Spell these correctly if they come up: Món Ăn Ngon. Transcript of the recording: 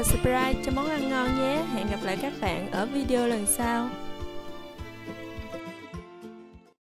và subscribe cho Món Ăn Ngon nhé. Hẹn gặp lại các bạn ở video lần sau.